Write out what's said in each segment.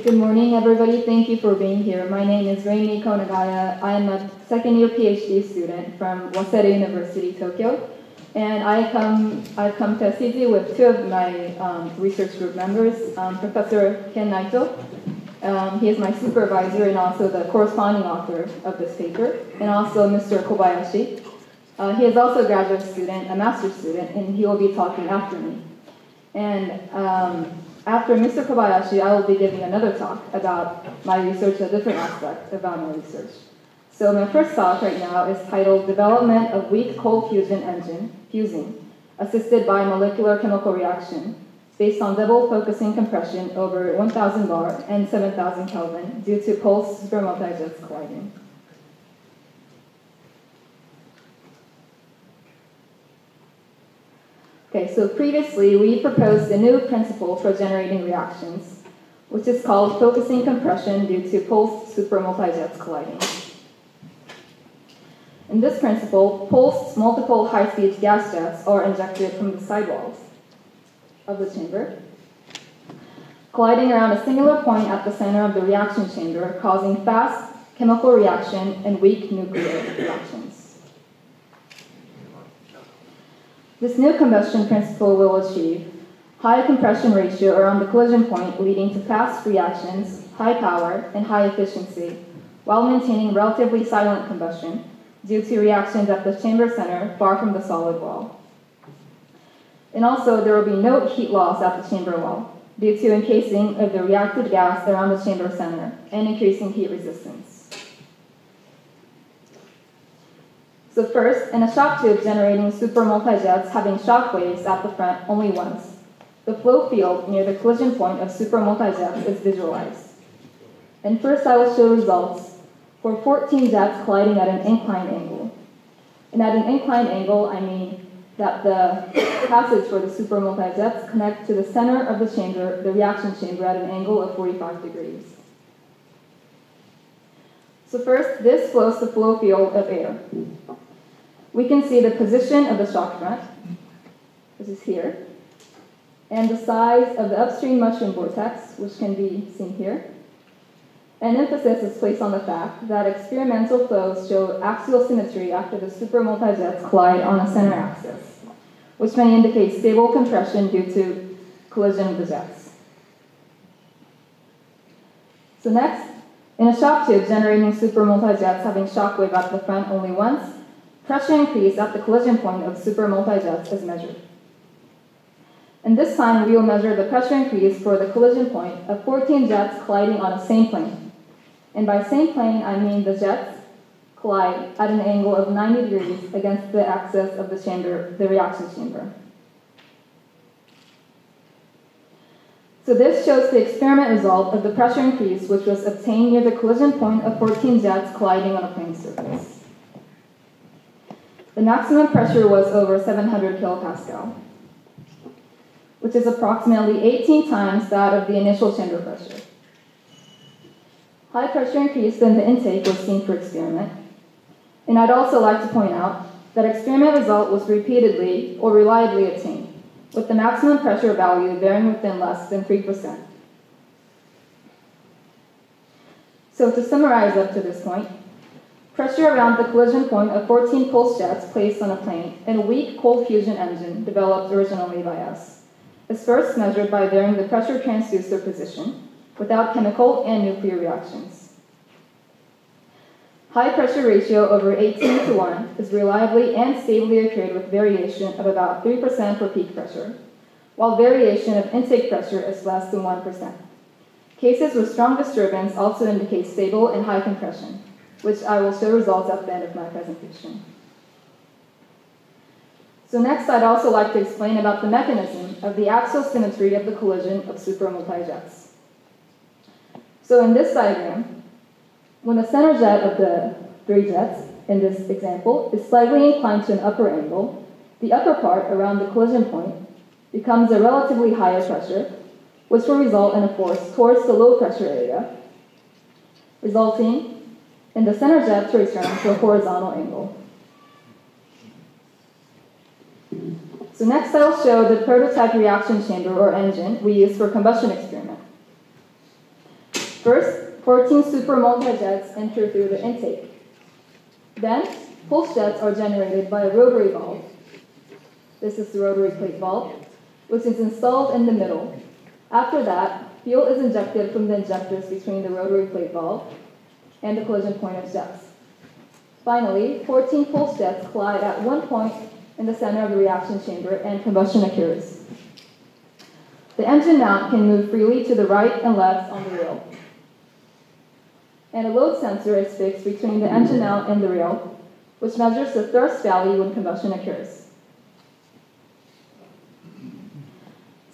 Good morning, everybody. Thank you for being here. My name is Reimi Konagaya. I am a second-year PhD student from Waseda University, Tokyo. And I've come to Assisi with two of my research group members, Professor Ken Naito. He is my supervisor and also the corresponding author of this paper, and also Mr. Kobayashi. He is also a graduate student, a master's student, and he will be talking after me. And after Mr. Kobayashi, I will be giving another talk about my research, a different aspect about my research. So my first talk right now is titled Development of Weak Cold Fusion Engine Fusing Assisted by Molecular Chemical Reaction Based on Double Focusing Compression over 1,000 bar and 7,000 Kelvin due to Pulse Supermultijet Colliding. Okay, so previously we proposed a new principle for generating reactions, which is called focusing compression due to pulsed supermultijets colliding. In this principle, pulsed multiple high-speed gas jets are injected from the sidewalls of the chamber, colliding around a singular point at the center of the reaction chamber, causing fast chemical reaction and weak nuclear reactions. This new combustion principle will achieve high compression ratio around the collision point, leading to fast reactions, high power, and high efficiency, while maintaining relatively silent combustion due to reactions at the chamber center far from the solid wall. And also, there will be no heat loss at the chamber wall due to encasing of the reacted gas around the chamber center and increasing heat resistance. So first, in a shock tube generating supermultijets having shock waves at the front only once, the flow field near the collision point of supermultijets is visualized. And first I will show results for 14 jets colliding at an inclined angle. And at an inclined angle, I mean that the passage for the supermultijets connect to the center of the chamber, the reaction chamber, at an angle of 45 degrees. So first, this flows the flow field of air. We can see the position of the shock front, which is here, and the size of the upstream mushroom vortex, which can be seen here. An emphasis is placed on the fact that experimental flows show axial symmetry after the supermultijets collide on a center axis, which may indicate stable compression due to collision of the jets. So next, in a shock tube generating supermultijets having shock wave at the front only once, pressure increase at the collision point of supermultijets is measured. And this time we will measure the pressure increase for the collision point of 14 jets colliding on the same plane. And by same plane, I mean the jets collide at an angle of 90 degrees against the axis of the chamber, the reaction chamber. So this shows the experiment result of the pressure increase, which was obtained near the collision point of 14 jets colliding on a plane surface. The maximum pressure was over 700 kilopascal, which is approximately 18 times that of the initial chamber pressure. High pressure increase in the intake was seen for experiment. And I'd also like to point out that experiment result was repeatedly or reliably obtained, with the maximum pressure value varying within less than 3%. So to summarize up to this point, pressure around the collision point of 14 pulse jets placed on a plane in a weak cold fusion engine developed originally by us is first measured by varying the pressure transducer position without chemical and nuclear reactions. High pressure ratio over 18 to 1 is reliably and stably occurred with variation of about 3% for peak pressure, while variation of intake pressure is less than 1%. Cases with strong disturbance also indicate stable and high compression, which I will show results at the end of my presentation. So next, I'd also like to explain about the mechanism of the axial symmetry of the collision of supermultijets. So in this diagram, when the center jet of the three jets, in this example, is slightly inclined to an upper angle, the upper part around the collision point becomes a relatively higher pressure, which will result in a force towards the low pressure area, resulting in the center jet to return to a horizontal angle. So next I will show the prototype reaction chamber or engine we use for combustion experiment. First, 14 super multi-jets enter through the intake. Then, pulse jets are generated by a rotary valve. This is the rotary plate valve, which is installed in the middle. After that, fuel is injected from the injectors between the rotary plate valve and the collision point of jets. Finally, 14 pulse jets collide at one point in the center of the reaction chamber and combustion occurs. The engine mount can move freely to the right and left on the rail. And a load sensor is fixed between the engine mount and the rail, which measures the thrust value when combustion occurs.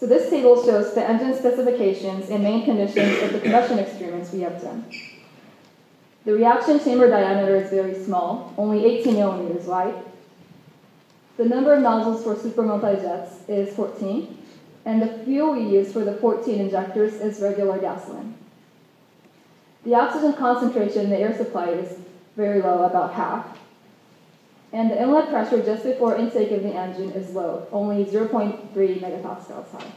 So this table shows the engine specifications and main conditions of the combustion experiments we have done. The reaction chamber diameter is very small, only 18 millimeters wide. The number of nozzles for super multi-jets is 14, and the fuel we use for the 14 injectors is regular gasoline. The oxygen concentration in the air supply is very low, about half, and the inlet pressure just before intake of the engine is low, only 0.3 megapascals high.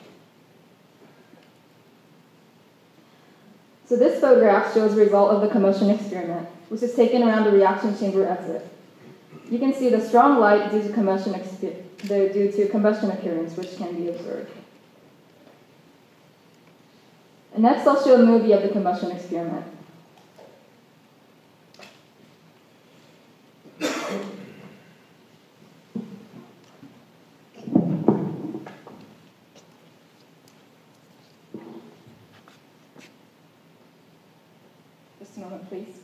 So this photograph shows the result of the combustion experiment, which is taken around the reaction chamber exit. You can see the strong light due to combustion occurrence, which can be observed. And next, I'll show a movie of the combustion experiment. Just a moment, please.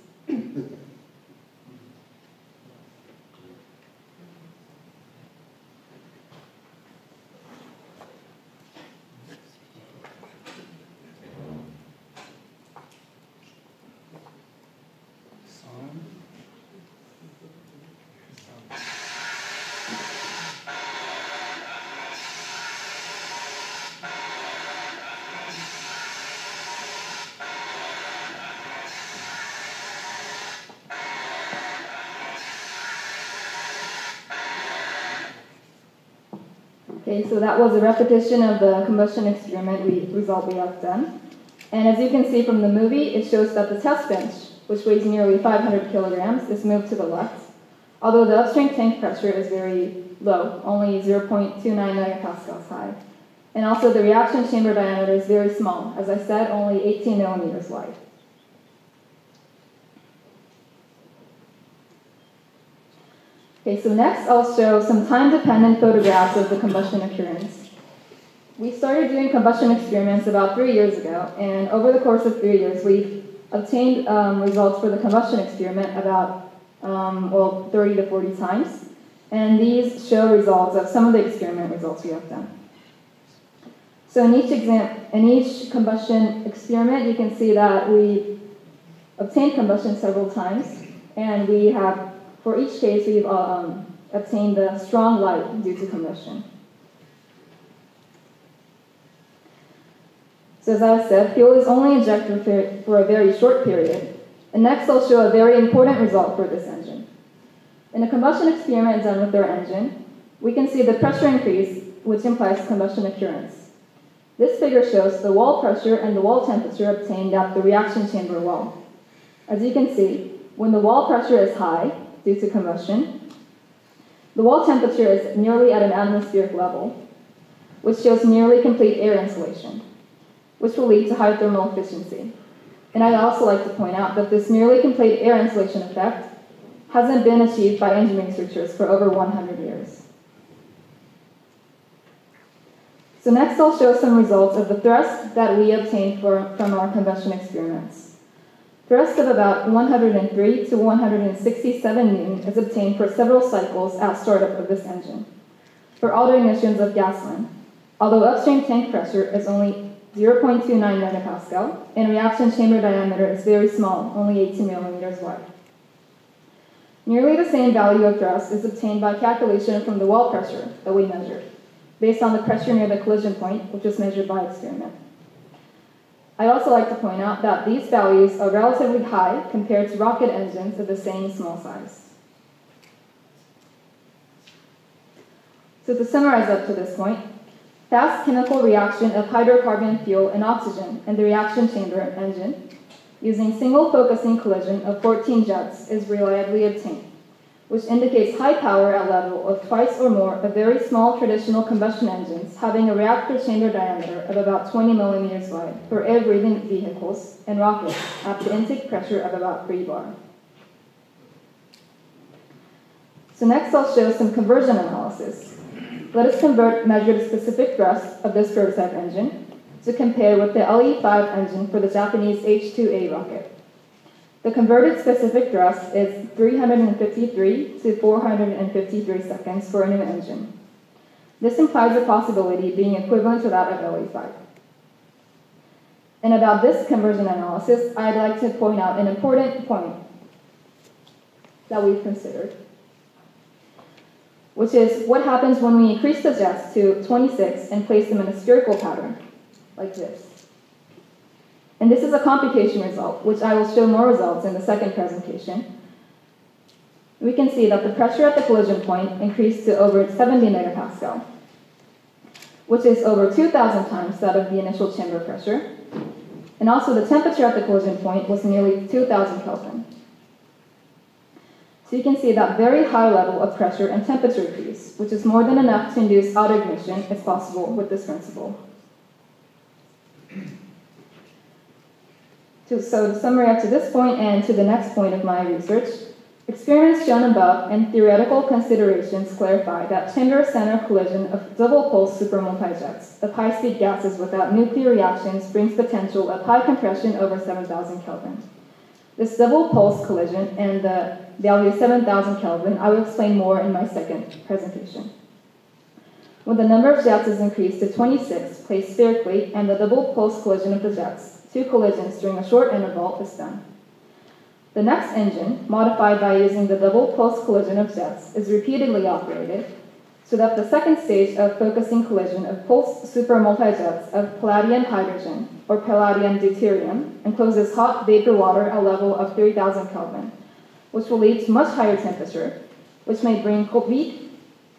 Okay, so that was a repetition of the combustion experiment result we have done. And as you can see from the movie, it shows that the test bench, which weighs nearly 500 kilograms, is moved to the left, although the upstream tank pressure is very low, only 0.29 megapascals high. And also the reaction chamber diameter is very small, as I said, only 18 millimeters wide. Okay, so next I'll show some time-dependent photographs of the combustion occurrence. We started doing combustion experiments about 3 years ago, and over the course of 3 years, we've obtained results for the combustion experiment about 30 to 40 times, and these show results of some of the experiment results we have done. So in each combustion experiment, you can see that we obtained combustion several times, and we have for each case, we've obtained the strong light due to combustion. So as I said, fuel is only injected for a very short period. And next, I'll show a very important result for this engine. In a combustion experiment done with our engine, we can see the pressure increase, which implies combustion occurrence. This figure shows the wall pressure and the wall temperature obtained at the reaction chamber wall. As you can see, when the wall pressure is high, due to combustion, the wall temperature is nearly at an atmospheric level, which shows nearly complete air insulation, which will lead to high thermal efficiency. And I'd also like to point out that this nearly complete air insulation effect hasn't been achieved by engine researchers for over 100 years. So next I'll show some results of the thrust that we obtained from our combustion experiments. Thrust of about 103 to 167 newton is obtained for several cycles at startup of this engine, for auto ignitions of gasoline, although upstream tank pressure is only 0.29 megapascal, and reaction chamber diameter is very small, only 18 millimeters wide. Nearly the same value of thrust is obtained by calculation from the wall pressure that we measured, based on the pressure near the collision point, which was measured by experiment. I'd also like to point out that these values are relatively high compared to rocket engines of the same small size. So to summarize up to this point, fast chemical reaction of hydrocarbon fuel and oxygen in the reaction chamber engine using single focusing collision of 14 jets is reliably obtained, which indicates high power at level of twice or more of very small traditional combustion engines having a reactor chamber diameter of about 20 millimeters wide for air-breathing vehicles and rockets at the intake pressure of about 3 bar. So next I'll show some conversion analysis. Let us measure the specific thrust of this prototype engine to compare with the LE-5 engine for the Japanese H-2A rocket. The converted specific thrust is 353 to 453 seconds for a new engine. This implies the possibility being equivalent to that of LE-5. And about this conversion analysis, I'd like to point out an important point that we've considered, which is what happens when we increase the jets to 26 and place them in a spherical pattern, like this. And this is a computation result, which I will show more results in the second presentation. We can see that the pressure at the collision point increased to over 70 megapascal, which is over 2,000 times that of the initial chamber pressure. And also the temperature at the collision point was nearly 2,000 Kelvin. So you can see that very high level of pressure and temperature increase, which is more than enough to induce autoignition if possible with this principle. So to summary up to this point and to the next point of my research, experiments shown above and theoretical considerations clarify that chamber-center collision of double-pulse supermultijets of high-speed gases without nuclear reactions brings potential of high compression over 7,000 Kelvin. This double-pulse collision and the value of 7,000 Kelvin, I will explain more in my second presentation. When the number of jets is increased to 26, placed spherically, and the double-pulse collision of the jets, 2 collisions during a short interval is done. The next engine, modified by using the double-pulse collision of jets, is repeatedly operated, so that the second stage of focusing collision of pulsed supermultijets of palladium hydrogen, or palladium deuterium, encloses hot vapor water at a level of 3,000 Kelvin, which will lead to much higher temperature, which may bring weak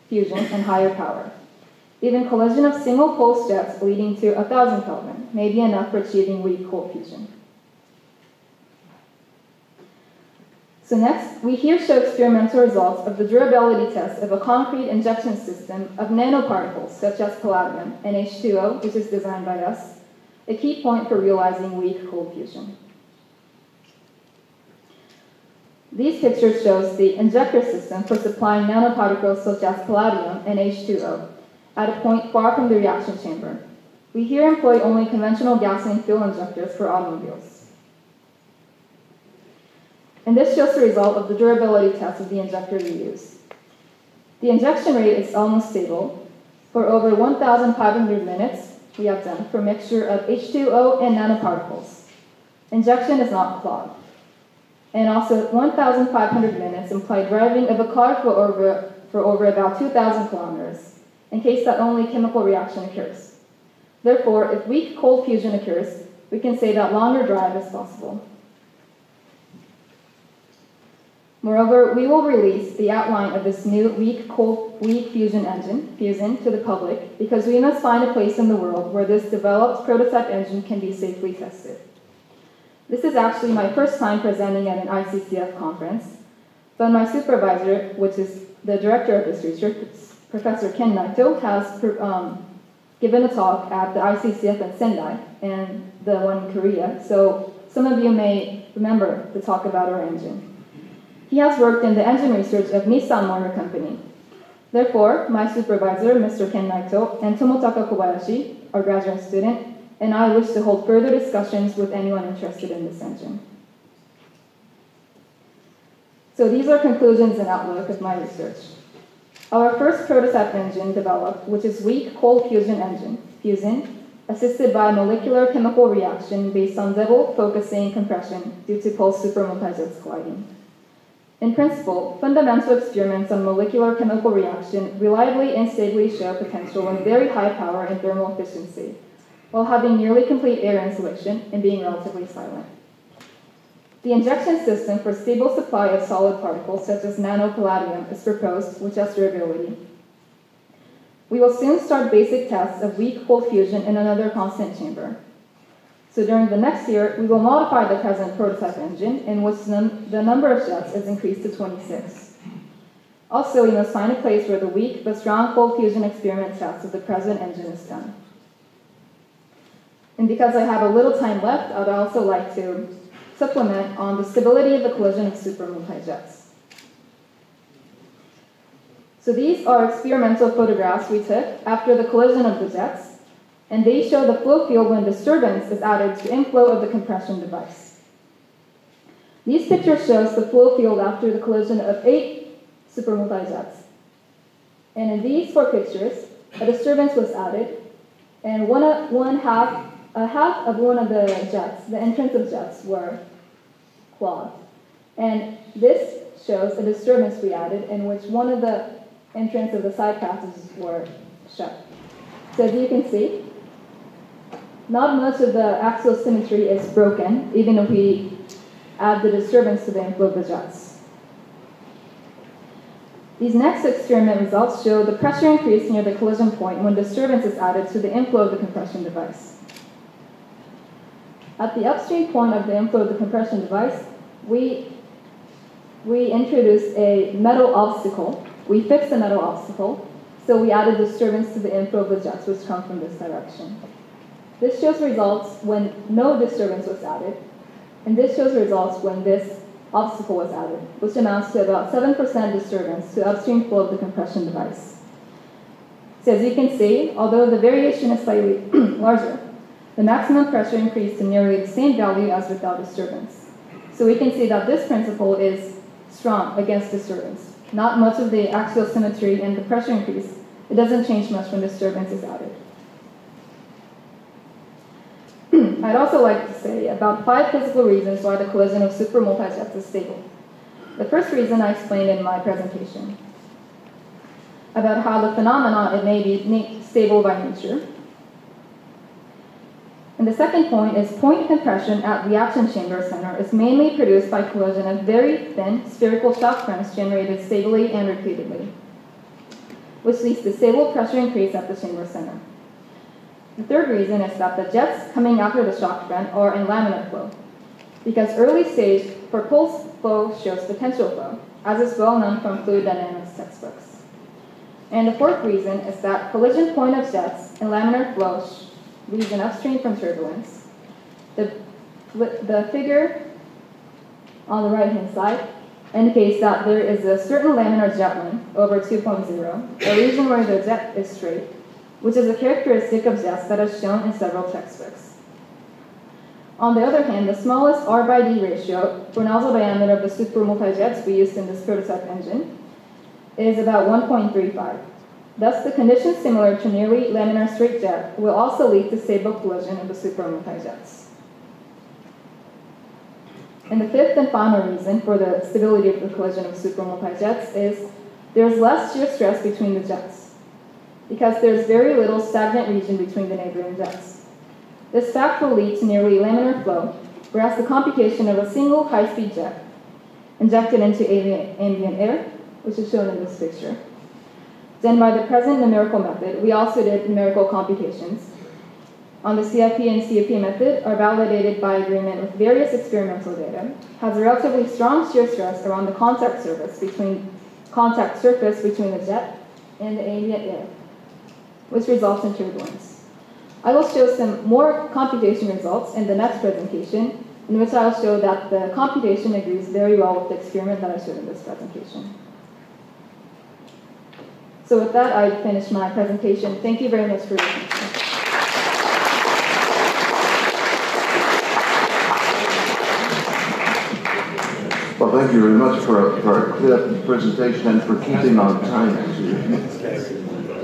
fusion and higher power. Even collision of single pulse jets leading to 1,000 Kelvin may be enough for achieving weak cold fusion. So next, we here show experimental results of the durability test of a concrete injection system of nanoparticles such as palladium and H2O, which is designed by us, a key point for realizing weak cold fusion. These pictures show the injector system for supplying nanoparticles such as palladium and H2O at a point far from the reaction chamber. We here employ only conventional gasoline fuel injectors for automobiles. And this shows the result of the durability test of the injector we use. The injection rate is almost stable. For over 1,500 minutes, we have done for a mixture of H2O and nanoparticles. Injection is not clogged. And also 1,500 minutes implied driving of a car for over about 2,000 kilometers, in case that only chemical reaction occurs. Therefore, if weak cold fusion occurs, we can say that longer drive is possible. Moreover, we will release the outline of this new weak fusion engine, Fusion, to the public, because we must find a place in the world where this developed prototype engine can be safely tested. This is actually my first time presenting at an ICCF conference, but my supervisor, which is the director of this research, Professor Ken Naito, has given a talk at the ICCF in Sendai and the one in Korea, so some of you may remember the talk about our engine. He has worked in the engine research of Nissan Motor Company. Therefore, my supervisor, Mr. Ken Naito, and Tomotaka Kobayashi, our graduate student, and I wish to hold further discussions with anyone interested in this engine. So these are conclusions and outlook of my research. Our first prototype engine developed, which is weak cold fusion engine, Fusion, assisted by molecular chemical reaction based on double focusing compression due to pulse supermultijets colliding. In principle, fundamental experiments on molecular chemical reaction reliably and stably show potential in very high power and thermal efficiency, while having nearly complete air insulation and being relatively silent. The injection system for stable supply of solid particles such as nanopalladium is proposed, which has durability. We will soon start basic tests of weak cold fusion in another constant chamber. So during the next year, we will modify the present prototype engine, in which the number of jets is increased to 26. Also, we must find a place where the weak but strong cold fusion experiment tests of the present engine is done. And because I have a little time left, I'd also like to supplement on the stability of the collision of supermulti jets. So these are experimental photographs we took after the collision of the jets, and they show the flow field when disturbance is added to inflow of the compression device. These pictures show the flow field after the collision of 8 supermulti jets. And in these 4 pictures, a disturbance was added, and a half of one of the jets, the entrance of jets, were clogged. And this shows a disturbance we added in which one of the entrance of the side passages were shut. So as you can see, not much of the axial symmetry is broken, even if we add the disturbance to the inflow of the jets. These next experiment results show the pressure increase near the collision point when disturbance is added to the inflow of the compression device. At the upstream point of the inflow of the compression device, we introduced a metal obstacle. We fixed the metal obstacle, so we added disturbance to the inflow of the jets which come from this direction. This shows results when no disturbance was added, and this shows results when this obstacle was added, which amounts to about 7% disturbance to upstream flow of the compression device. So as you can see, although the variation is slightly larger, the maximum pressure increased to nearly the same value as without disturbance. So we can see that this principle is strong against disturbance. Not much of the axial symmetry and the pressure increase. It doesn't change much when disturbance is added. I'd also like to say about 5 physical reasons why the collision of supermulti jets is stable. The first reason I explained in my presentation about how the phenomena it may be stable by nature. And the second point is point compression at reaction chamber center is mainly produced by collision of very thin spherical shock frames generated stably and repeatedly, which leads to stable pressure increase at the chamber center. The third reason is that the jets coming after the shock frame are in laminar flow, because early stage propulsed flow shows potential flow, as is well known from fluid dynamics textbooks. And the fourth reason is that collision point of jets in laminar flow region upstream from turbulence. The figure on the right-hand side indicates that there is a certain laminar jetline over 2.0, a region where the jet is straight, which is a characteristic of jets that is shown in several textbooks. On the other hand, the smallest R/D ratio for nozzle diameter of the supermulti jets we used in this prototype engine is about 1.35. Thus, the conditions similar to nearly laminar straight jet will also lead to stable collision of the supermulti jets. And the fifth and final reason for the stability of the collision of supermulti jets is there's less shear stress between the jets, because there's very little stagnant region between the neighboring jets. This fact will lead to nearly laminar flow, whereas the computation of a single high-speed jet injected into ambient air, which is shown in this picture, then by the present numerical method, we also did numerical computations on the CIP and CIP method are validated by agreement with various experimental data, has a relatively strong shear stress around the contact surface between the jet and the ambient air, which results in turbulence. I will show some more computation results in the next presentation, in which I will show that the computation agrees very well with the experiment that I showed in this presentation. So with that, I finish my presentation. Thank you very much for listening. Well, thank you very much for a clear presentation and for keeping on time.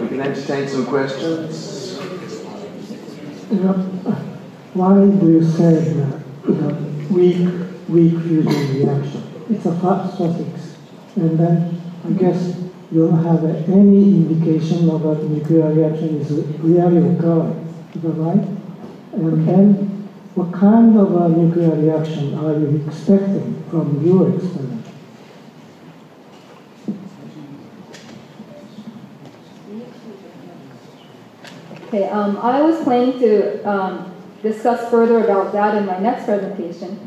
We can entertain some questions. You know, why do you say weak fusion reaction? It's a fast suffix, and then I guess you don't have any indication of that nuclear reaction is really occurring. Is that right? And then, what kind of a nuclear reaction are you expecting from your experiment? Okay, I was planning to discuss further about that in my next presentation.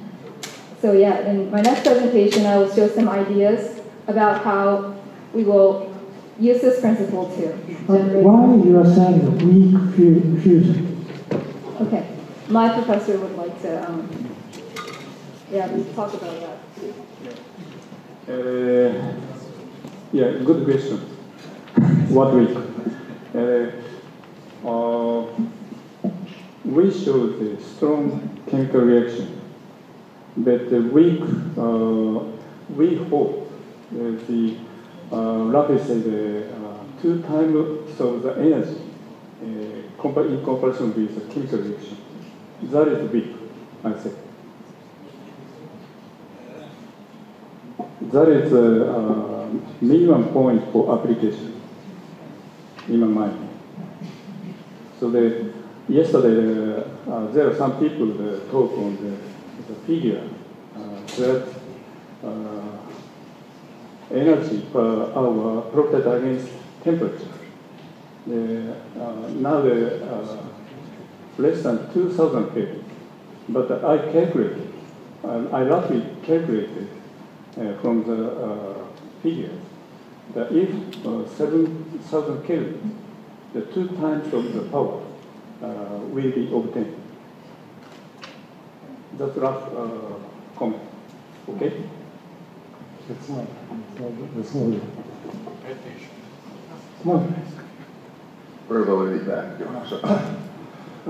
So yeah, in my next presentation, I will show some ideas about how we will use this principle to generate. Why you are saying weak fusion? Okay, my professor would like to talk about that. Yeah, good question. What weak? We showed a strong chemical reaction, but the weak, we hope the rapid say the 2 times of the energy in comparison with the chemical reaction. That is weak, I say. That is the minimum point for application, in my mind. So the, yesterday there are some people that talk on the figure that energy per hour plotted against temperature. Now the less than 2,000 people, but I calculated, I roughly calculated from the figure that if 7,000 kelvin, the 2 times of the power will be obtained. That's rough comment. Okay? It's not. It's not. It's not. Very well, in the back. I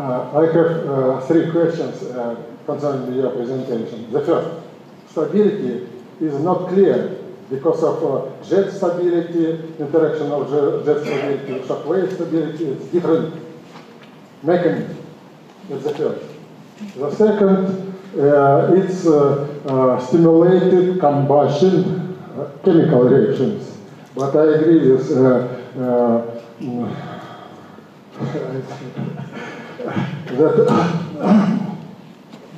have 3 questions concerning your presentation. The first, stability is not clear because of jet stability, interaction of jet stability, shock wave stability, it's different mechanism. That's the first. The second, it's stimulated combustion chemical reactions. But I agree with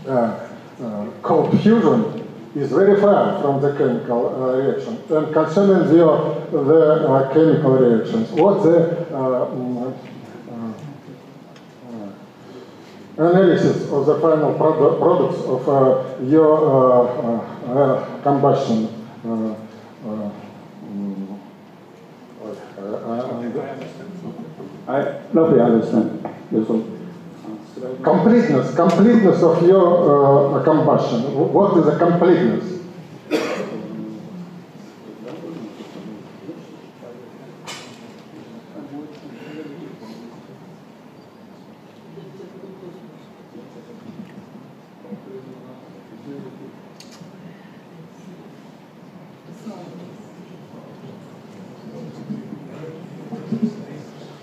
that cold fusion is very far from the chemical reaction. And concerning the chemical reactions, what the analysis of the final products of your combustion I lovely understand. Completeness of your combustion. What is the completeness?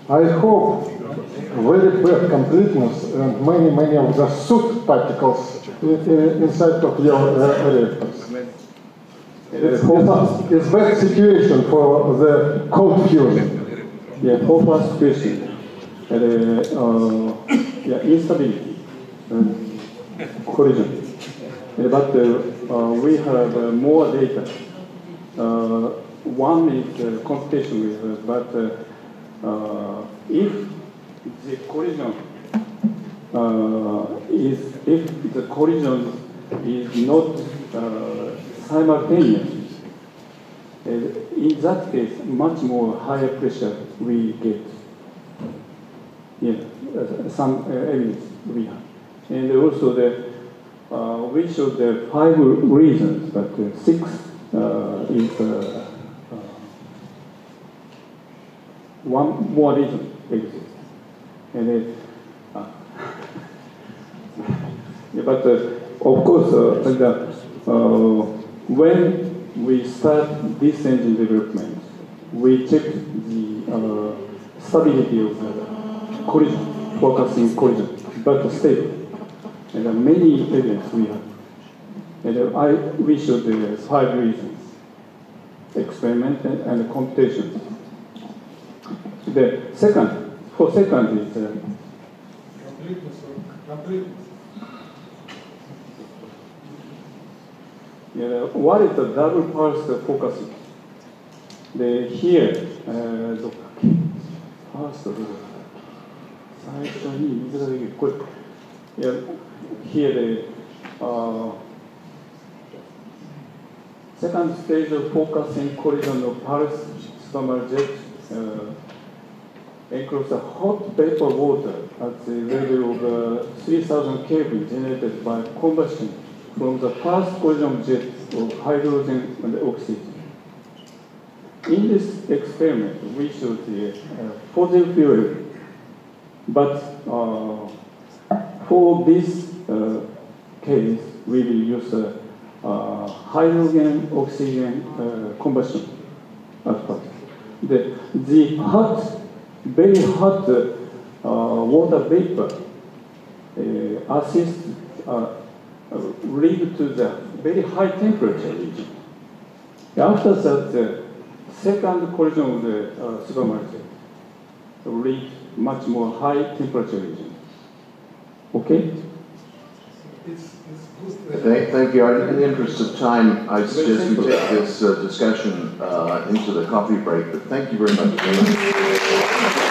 I hope very bad completeness and many of the soot particles inside of your reactors. It's bad situation for the cold fusion. Yeah, hopeless question. Instability, collision. But we have more data. One is computation with, but if the collision is not simultaneous, in that case, much more higher pressure we get. Yeah, some evidence we have, and also the we showed the 5 reasons, but 6 is one more reason exists. And it, yeah, but of course, when we start this engine development, we check the stability of the collision, focusing collision, but stable. And many evidence we have. And we showed the 5 reasons: experiment and computations. The second. For second is completeness. Yeah, what is the double pulse focusing? The here the first Here the second stage of focusing collision of pulse stomach jet enclosed a hot vapor water at the level of 3,000 Kelvin generated by combustion from the first collision jets of hydrogen and oxygen. In this experiment, we showed the fossil fuel, but for this case, we will use hydrogen-oxygen combustion at first. The hot, very hot water vapor assists lead to the very high temperature region. After that, second collision of the supermarket reach much more high temperature region. Okay? Thank you. In the interest of time, I suggest we take this discussion into the coffee break, but thank you very much.